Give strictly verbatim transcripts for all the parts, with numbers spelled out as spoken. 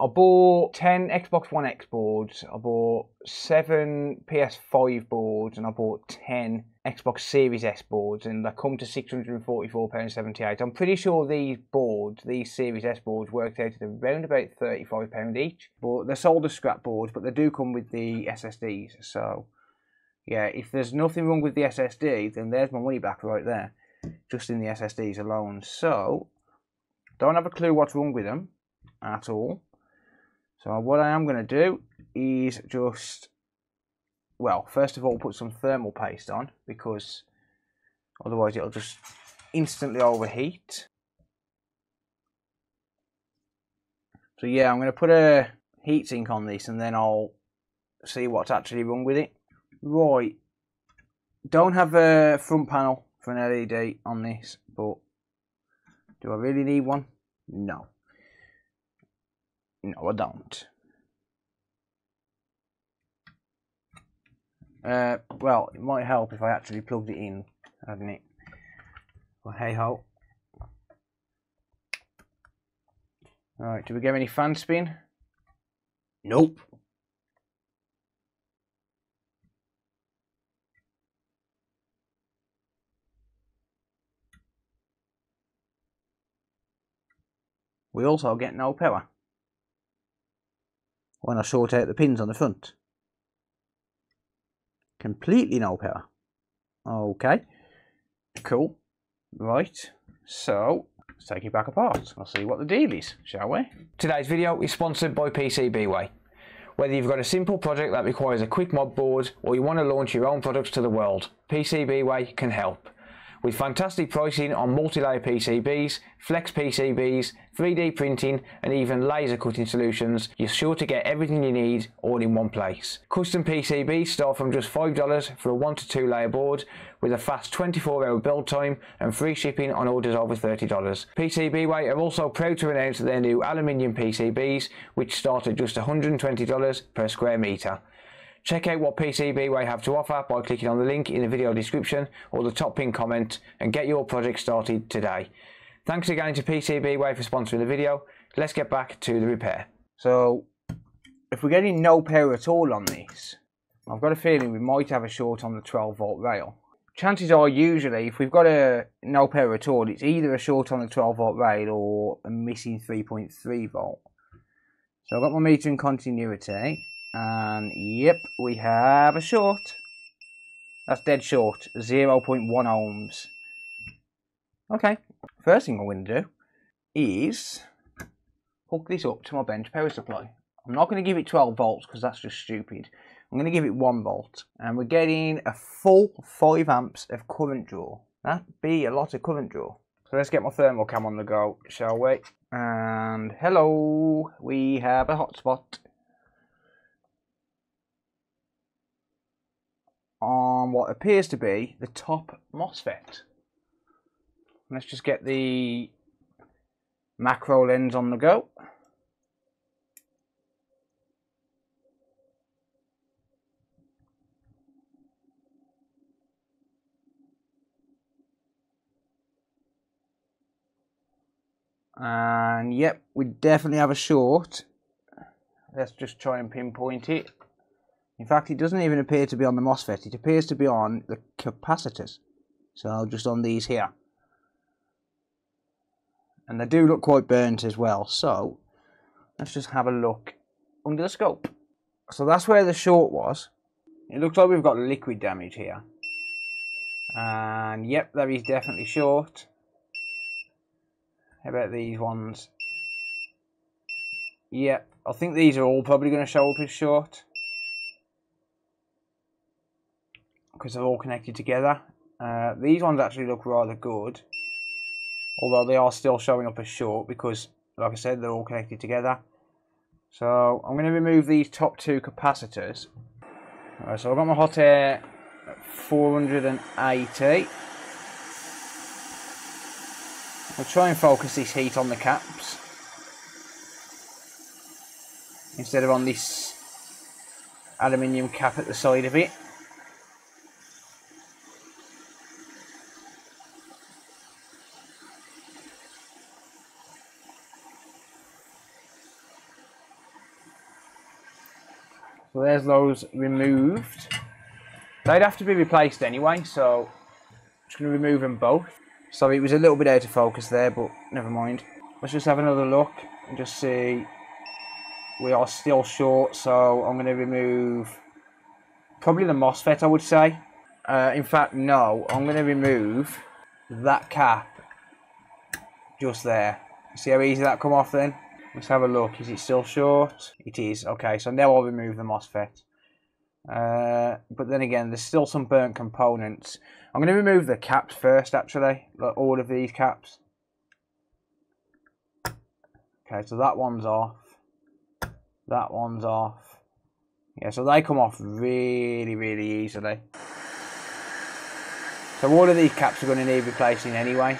I bought ten Xbox One X boards, I bought seven P S five boards, and I bought ten Xbox Series S boards, and they come to six hundred and forty-four pounds seventy-eight. I'm pretty sure these boards, these Series S boards, worked out at around about thirty-five pounds each. But they're sold as scrap boards, but they do come with the S S Ds. So, yeah, if there's nothing wrong with the S S D, then there's my money back right there, just in the S S Ds alone. So, don't have a clue what's wrong with them at all. So what I am going to do is just, well, first of all, put some thermal paste on, because otherwise it'll just instantly overheat. So yeah, I'm going to put a heatsink on this and then I'll see what's actually wrong with it. Right, don't have a front panel for an L E D on this, but do I really need one? No. No, I don't. Uh, well, it might help if I actually plugged it in, hadn't it? Well, hey ho. Alright, do we get any fan spin? Nope. We also get no power when I sort out the pins on the front. Completely no power. Okay, cool. Right, so let's take it back apart. I'll see what the deal is, shall we? Today's video is sponsored by PCBWay. Whether you've got a simple project that requires a quick mod board, or you want to launch your own products to the world, PCBWay can help. With fantastic pricing on multi-layer P C Bs, flex P C Bs, three D printing and even laser cutting solutions, you're sure to get everything you need all in one place. Custom P C Bs start from just five dollars for a one to two layer board, with a fast twenty-four hour build time and free shipping on orders over thirty dollars. PCBWay are also proud to announce their new aluminium P C Bs, which start at just one hundred and twenty dollars per square metre. Check out what PCBWay have to offer by clicking on the link in the video description or the top pinned comment and get your project started today. Thanks again to PCBWay for sponsoring the video. Let's get back to the repair. So, if we're getting no power at all on this, I've got a feeling we might have a short on the twelve volt rail. Chances are, usually, if we've got a no power at all, it's either a short on the twelve volt rail or a missing three point three volt. So I've got my meter in continuity. And yep, we have a short. That's dead short, zero point one ohms. Okay, first thing I'm going to do is hook this up to my bench power supply. I'm not going to give it twelve volts because that's just stupid. I'm going to give it one volt. And we're getting a full five amps of current draw. That'd be a lot of current draw. So let's get my thermal cam on the go, shall we? And hello, we have a hotspot. On what appears to be the top MOSFET. Let's just get the macro lens on the go. And yep, we definitely have a short. Let's just try and pinpoint it. In fact, it doesn't even appear to be on the MOSFET, it appears to be on the capacitors. So just on these here. And they do look quite burnt as well, so let's just have a look under the scope. So that's where the short was. It looks like we've got liquid damage here. And yep, there is definitely short. How about these ones? Yep, I think these are all probably going to show up as short, because they're all connected together. Uh, these ones actually look rather good, although they are still showing up as short because, like I said, they're all connected together. So I'm going to remove these top two capacitors. All right, so I've got my hot air at four hundred and eighty. I'll try and focus this heat on the caps instead of on this aluminium cap at the side of it. So there's those removed. They'd have to be replaced anyway, so I'm just going to remove them both. Sorry, it was a little bit out of focus there, but never mind. Let's just have another look and just see. We are still short, so I'm going to remove probably the MOSFET, I would say. Uh, in fact, no, I'm going to remove that cap just there. See how easy that come off then? Let's have a look. Is it still short? It is. Okay, so now I'll remove the MOSFET. Uh, but then again, there's still some burnt components. I'm going to remove the caps first, actually. Like all of these caps. Okay, so that one's off. That one's off. Yeah, so they come off really, really easily. So all of these caps are going to need replacing anyway.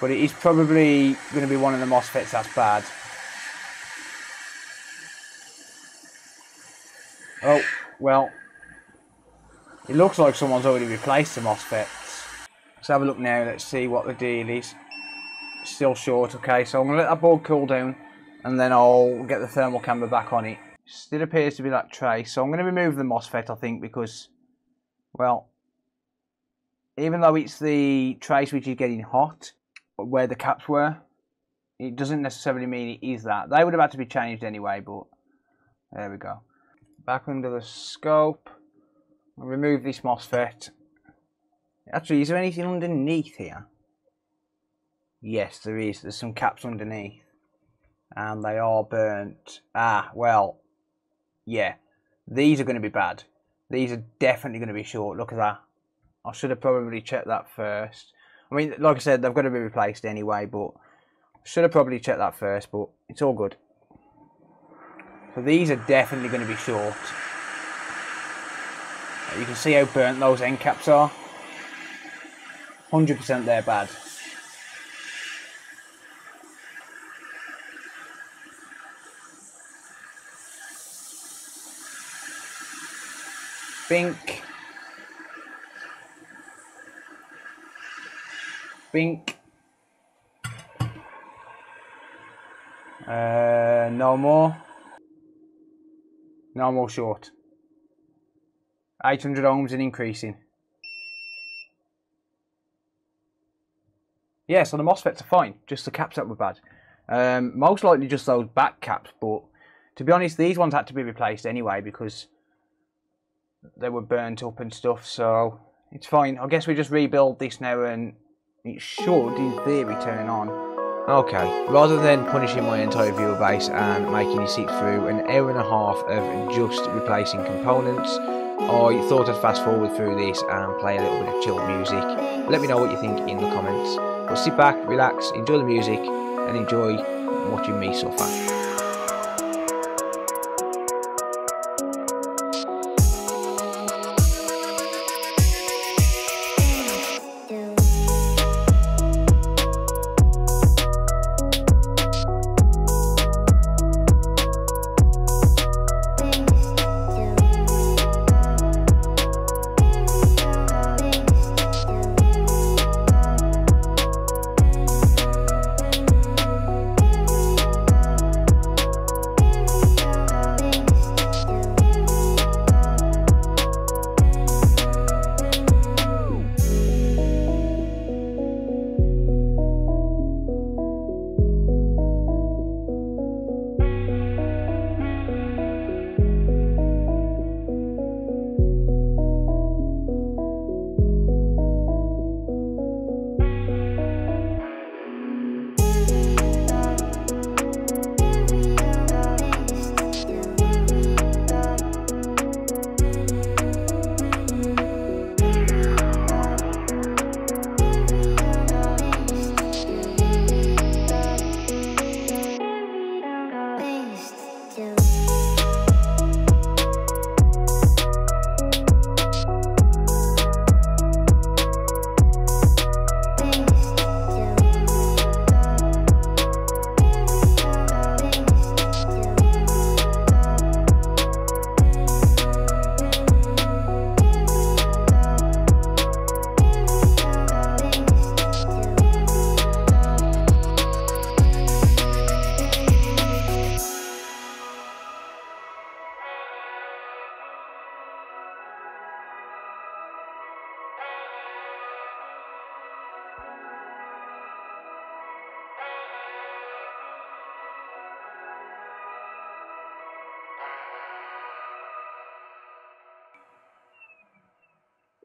But it is probably going to be one of the MOSFETs that's bad. Oh, well, it looks like someone's already replaced the MOSFETs. Let's have a look now, let's see what the deal is. Still short, okay, so I'm going to let that board cool down and then I'll get the thermal camera back on it. Still appears to be that trace, so I'm going to remove the MOSFET, I think, because, well, even though it's the trace which is getting hot, where the caps were, it doesn't necessarily mean it is that. They would have had to be changed anyway, but there we go. Back under the scope, I'll remove this MOSFET. Actually, is there anything underneath here? Yes, there is. There's some caps underneath. And they are burnt. Ah, well, yeah. These are going to be bad. These are definitely going to be short. Look at that. I should have probably checked that first. I mean, like I said, they've got to be replaced anyway, but I should have probably checked that first, but it's all good. So these are definitely going to be short. You can see how burnt those end caps are. one hundred percent they're bad. Bink. Bink. Uh, no more. No more short. eight hundred ohms and increasing. Yeah, so the MOSFETs are fine, just the caps that were bad. Um, most likely just those back caps, but to be honest, these ones had to be replaced anyway because they were burnt up and stuff, so it's fine. I guess we just rebuild this now and it should, in theory, turn on. Okay, rather than punishing my entire viewer base and making you sit through an hour and a half of just replacing components, I thought I'd fast forward through this and play a little bit of chilled music. Let me know what you think in the comments. But sit back, relax, enjoy the music and enjoy watching me suffer.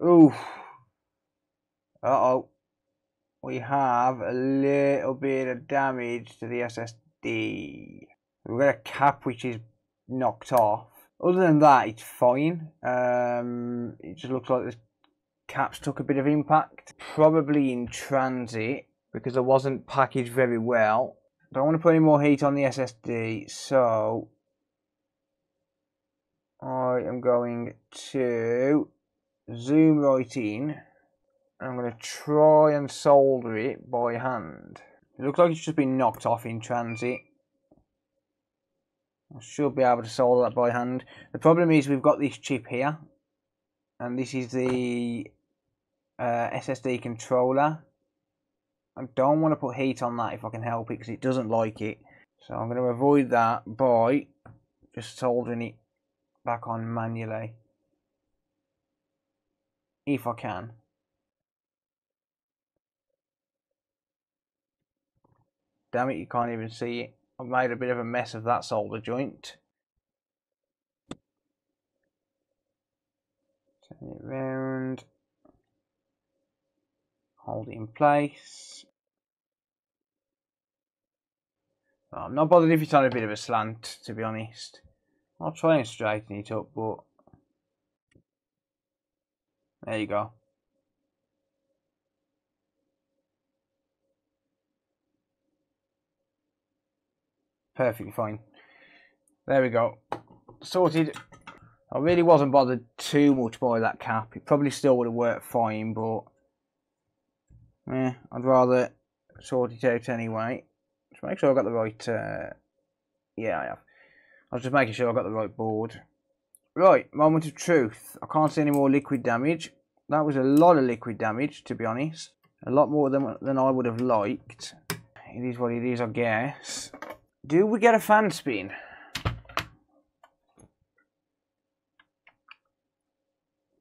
Oof. Uh-oh. We have a little bit of damage to the S S D. We've got a cap which is knocked off. Other than that, it's fine. Um, it just looks like the caps took a bit of impact. Probably in transit, because it wasn't packaged very well. Don't want to put any more heat on the S S D, so I am going to zoom right in. I'm going to try and solder it by hand. It looks like it's just been knocked off in transit. I should be able to solder that by hand. The problem is we've got this chip here, and this is the uh, S S D controller. I don't want to put heat on that if I can help it, because it doesn't like it. So I'm going to avoid that by just soldering it back on manually, if I can. Damn it, you can't even see it. I've made a bit of a mess of that solder joint. Turn it round. Hold it in place. Oh, I'm not bothered if it's on a bit of a slant, to be honest. I'll try and straighten it up, but there you go. Perfectly fine. There we go. Sorted. I really wasn't bothered too much by that cap. It probably still would have worked fine, but eh, I'd rather sort it out anyway. Just make sure I've got the right... Uh... Yeah, I have. I was just making sure I've got the right board. Right, moment of truth. I can't see any more liquid damage. That was a lot of liquid damage, to be honest. A lot more than, than I would have liked. It is what it is, I guess. Do we get a fan spin?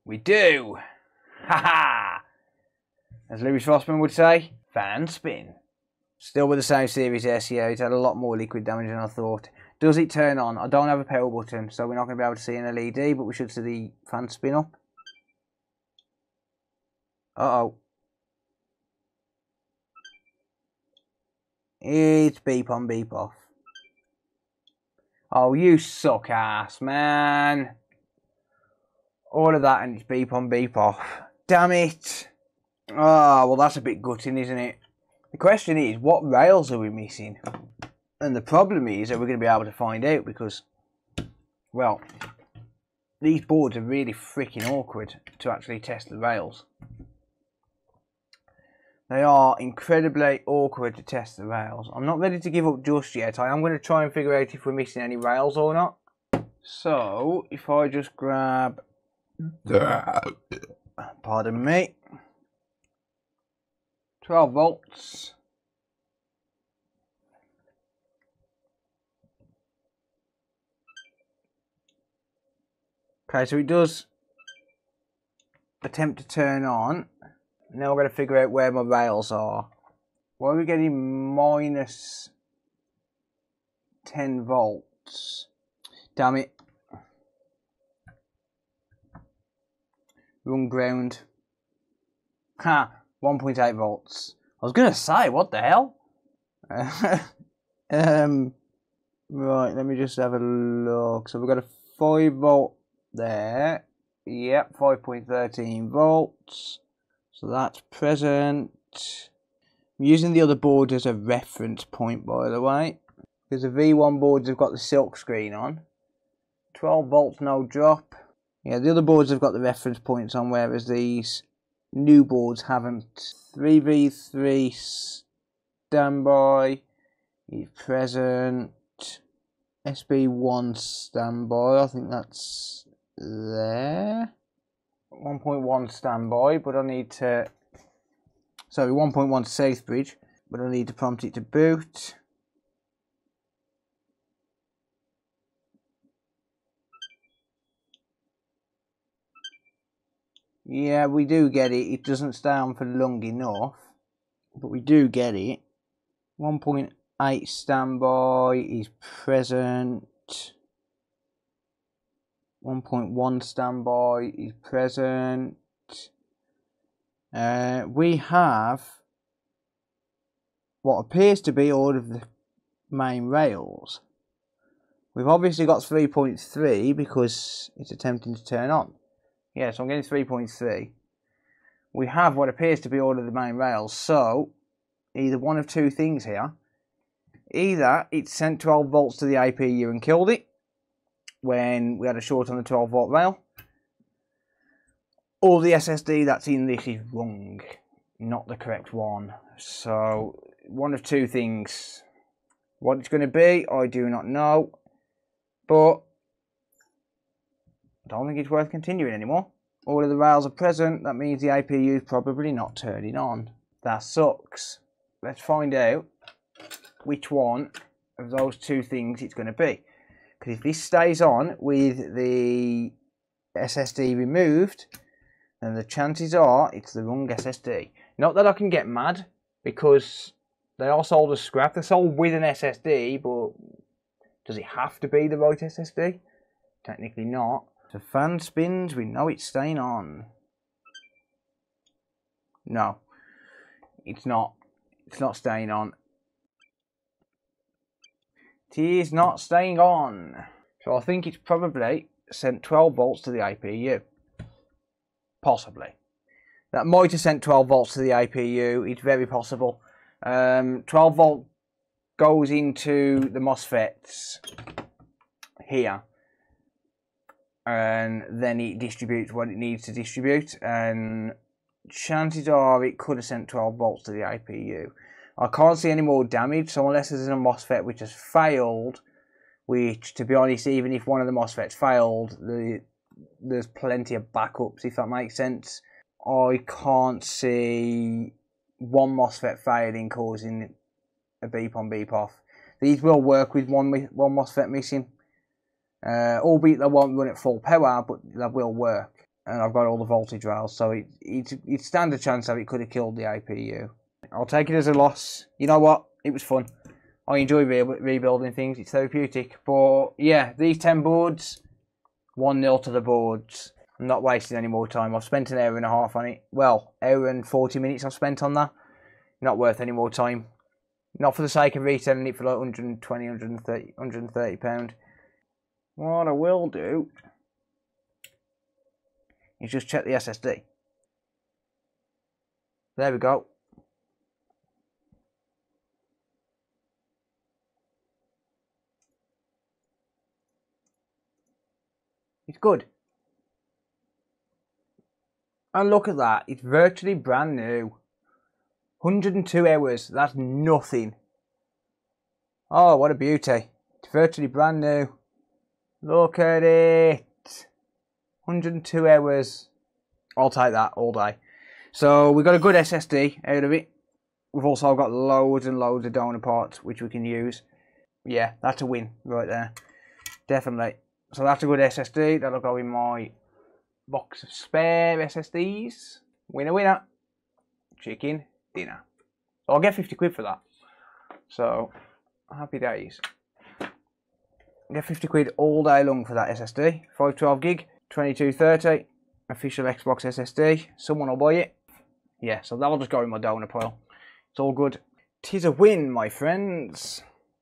We do! Haha! As Lewis Rossman would say, fan spin. Still with the same Series S, yeah, it's had a lot more liquid damage than I thought. Does it turn on? I don't have a power button, so we're not going to be able to see an L E D, but we should see the fan spin up. Uh-oh. It's beep on, beep off. Oh, you suck ass, man. All of that and it's beep on, beep off. Damn it. Ah, oh, well that's a bit gutting, isn't it? The question is, what rails are we missing? And the problem is that we're going to be able to find out because, well, these boards are really freaking awkward to actually test the rails. They are incredibly awkward to test the rails. I'm not ready to give up just yet. I am going to try and figure out if we're missing any rails or not. So, if I just grab... Pardon me. twelve volts. Okay, so it does attempt to turn on. Now I've got to figure out where my rails are. Why are we getting minus ten volts? Damn it. Wrong ground. Ha! one point eight volts. I was going to say, what the hell? um, right, let me just have a look. So we've got a five volt there. Yep, five point one three volts. So that's present. I'm using the other board as a reference point, by the way, because the V one boards have got the silk screen on. twelve volts, no drop. Yeah, the other boards have got the reference points on, whereas these new boards haven't. three V three standby is present. S B one standby, I think that's there. one point one standby, but I need to... Sorry, one point one safe bridge, but I need to prompt it to boot. Yeah, we do get it. It doesn't stay on for long enough, but we do get it. one point eight standby is present. one point one standby is present. uh, we have what appears to be all of the main rails. We've obviously got three point three because it's attempting to turn on. Yeah, so I'm getting three point three. We have what appears to be all of the main rails, so either one of two things here. Either it sent twelve volts to the A P U and killed it when we had a short on the twelve volt rail, or the S S D that's in this is wrong, not the correct one. So one of two things. What it's going to be, I do not know, but I don't think it's worth continuing anymore. All of the rails are present, that means the A P U is probably not turning on. That sucks. Let's find out which one of those two things it's going to be. Because if this stays on with the S S D removed, then the chances are it's the wrong S S D. Not that I can get mad, because they are sold as scrap. They're sold with an S S D, but does it have to be the right S S D? Technically not. The fan spins, we know it's staying on. No, it's not. It's not staying on. It is not staying on. So I think it's probably sent twelve volts to the A P U. Possibly. That might have sent twelve volts to the A P U. It's very possible. Um, twelve volt goes into the MOSFETs here. And then it distributes what it needs to distribute, and chances are it could have sent twelve volts to the A P U. I can't see any more damage, so unless there's a MOSFET which has failed, which, to be honest, even if one of the MOSFETs failed, the, there's plenty of backups, if that makes sense. I can't see one MOSFET failing causing a beep on beep off. These will work with one, one MOSFET missing. Uh, albeit they won't run at full power, but that will work. And I've got all the voltage rails, so it, it, it stands a chance that it could have killed the A P U. I'll take it as a loss. You know what? It was fun. I enjoy re rebuilding things. It's therapeutic. But yeah, these ten boards, one nil to the boards. I'm not wasting any more time. I've spent an hour and a half on it. Well, hour and forty minutes I've spent on that. Not worth any more time. Not for the sake of reselling it for like one hundred twenty, one hundred thirty pounds. What I will do is just check the S S D. There we go. It's good. And look at that, it's virtually brand new. one hundred and two hours, that's nothing. Oh, what a beauty. It's virtually brand new. Look at it. one hundred and two hours. I'll take that all day. So we've got a good S S D out of it. We've also got loads and loads of donor parts which we can use. Yeah, that's a win right there. Definitely. So that's a good S S D. That'll go in my box of spare S S Ds. Winner, winner. Chicken dinner. So I'll get fifty quid for that. So happy days. Get fifty quid all day long for that S S D. five twelve gig, twenty-two thirty, official Xbox S S D. Someone will buy it. Yeah, so that'll just go in my donor pile. It's all good. 'Tis a win, my friends.